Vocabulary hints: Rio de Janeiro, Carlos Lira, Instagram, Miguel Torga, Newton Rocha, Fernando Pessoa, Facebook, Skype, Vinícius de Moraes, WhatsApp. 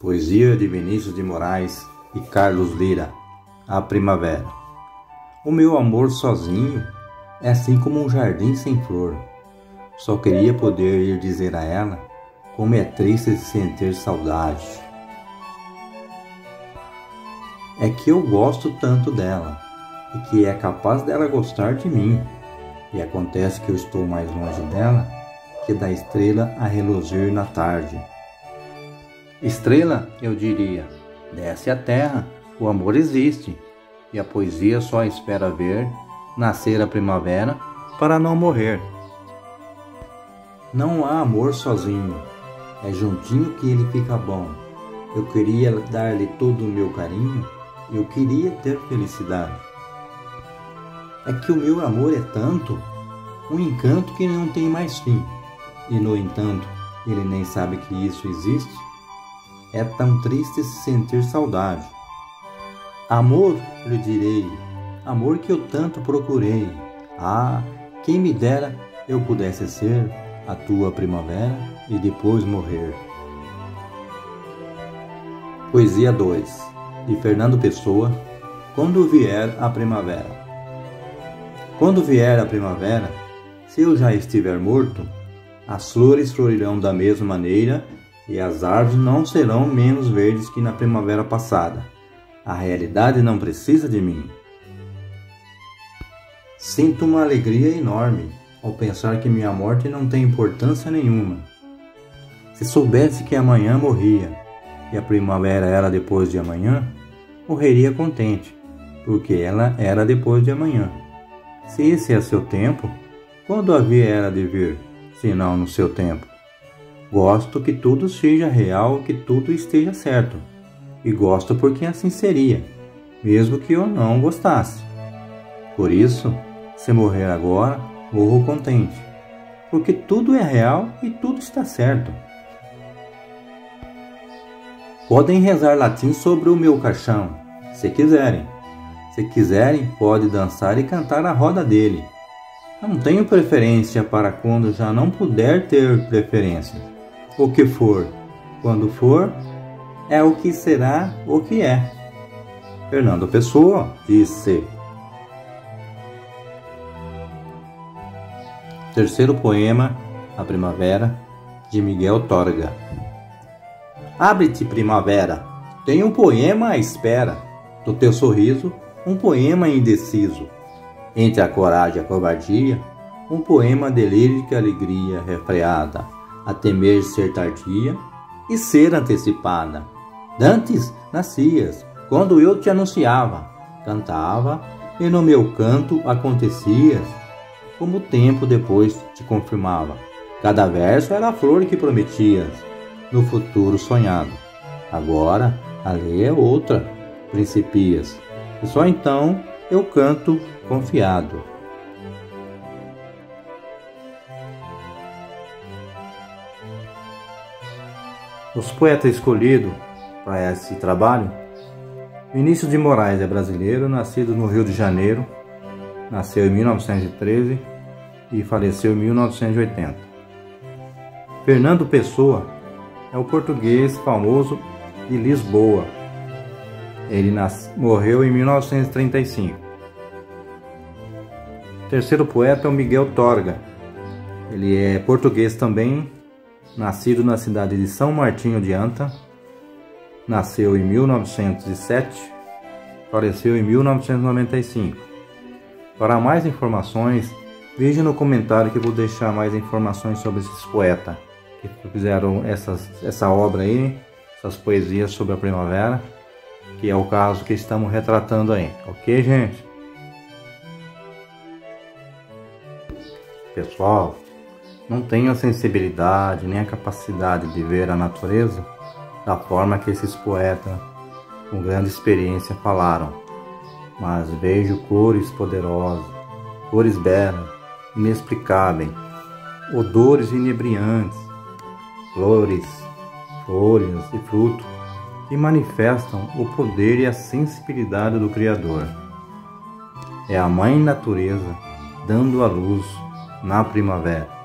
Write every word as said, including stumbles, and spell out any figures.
Poesia de Vinícius de Moraes e Carlos Lira. A primavera. O meu amor sozinho é assim como um jardim sem flor. Só queria poder ir dizer a ela como é triste de sentir saudade. É que eu gosto tanto dela e que é capaz dela gostar de mim. E acontece que eu estou mais longe dela que da estrela a reluzir na tarde. Estrela, eu diria, desce a terra, o amor existe, e a poesia só espera ver nascer a primavera para não morrer. Não há amor sozinho, é juntinho que ele fica bom. Eu queria dar-lhe todo o meu carinho, eu queria ter felicidade. É que o meu amor é tanto, um encanto que não tem mais fim, e no entanto, ele nem sabe que isso existe. É tão triste se sentir saudade. Amor, lhe direi, amor que eu tanto procurei. Ah, quem me dera eu pudesse ser a tua primavera e depois morrer. Poesia dois, de Fernando Pessoa. Quando vier a primavera. Quando vier a primavera, se eu já estiver morto, as flores florirão da mesma maneira e as árvores não serão menos verdes que na primavera passada. A realidade não precisa de mim. Sinto uma alegria enorme ao pensar que minha morte não tem importância nenhuma. Se soubesse que amanhã morria, e a primavera era depois de amanhã, morreria contente, porque ela era depois de amanhã. Se esse é seu tempo, quando havia era de vir, se não no seu tempo? Gosto que tudo seja real, que tudo esteja certo. E gosto porque assim seria, mesmo que eu não gostasse. Por isso, se morrer agora, morro contente, porque tudo é real e tudo está certo. Podem rezar latim sobre o meu caixão, se quiserem. Se quiserem, pode dançar e cantar a roda dele. Não tenho preferência para quando já não puder ter preferência. O que for, quando for, é o que será, o que é. Fernando Pessoa disse. Terceiro poema, A Primavera, de Miguel Torga. Abre-te, primavera, tem um poema à espera. Do teu sorriso, um poema indeciso. Entre a coragem e a covardia, um poema de lírica alegria refreada. A temer ser tardia e ser antecipada. Dantes nascias, quando eu te anunciava, cantava e no meu canto acontecias, como o tempo depois te confirmava. Cada verso era a flor que prometias, no futuro sonhado. Agora a lei é outra, principias, e só então eu canto confiado. Os poetas escolhidos para esse trabalho: Vinícius de Moraes é brasileiro, nascido no Rio de Janeiro, nasceu em mil novecentos e treze e faleceu em mil novecentos e oitenta. Fernando Pessoa é o português famoso de Lisboa. Ele nas... morreu em mil novecentos e trinta e cinco. O terceiro poeta é o Miguel Torga. Ele é português também. Nascido na cidade de São Martinho de Anta, nasceu em mil novecentos e sete, faleceu em mil novecentos e noventa e cinco. Para mais informações, veja no comentário que eu vou deixar mais informações sobre esses poetas que fizeram essas, essa obra aí, essas poesias sobre a primavera, que é o caso que estamos retratando aí, ok, gente? Pessoal, não tenho a sensibilidade nem a capacidade de ver a natureza da forma que esses poetas com grande experiência falaram, mas vejo cores poderosas, cores belas, inexplicáveis, odores inebriantes, flores, folhas e frutos que manifestam o poder e a sensibilidade do Criador. É a Mãe Natureza dando a luz na primavera.